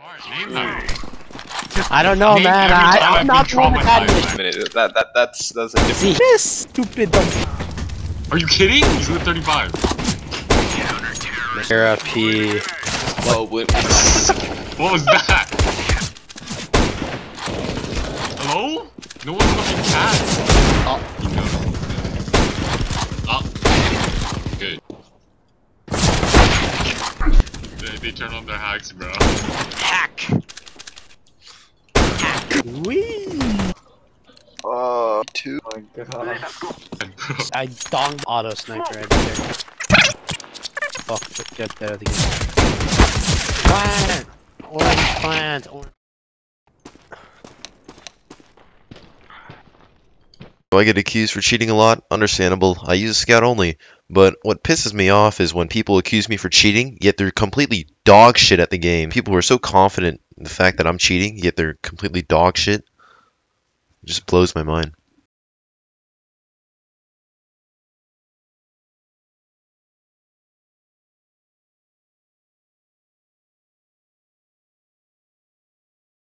Smart name though. I don't know, man. I'm not traumatized. That's a different. See this stupid dumb. Are you kidding? He's at 35. Therapy. Whoa, what was that? Hello? No one's fucking cat. Oh. You know. Oh. Good. They turn on their hacks, bro. Hack. Wee. Oh, two. Oh my god. I donged auto sniper right there. Fuck, get there again. Plant! Orange plant! Orange. Do I get accused for cheating a lot? Understandable. I use a scout only. But what pisses me off is when people accuse me for cheating, yet they're completely dog shit at the game. People who are so confident in the fact that I'm cheating, yet they're completely dog shit. It just blows my mind.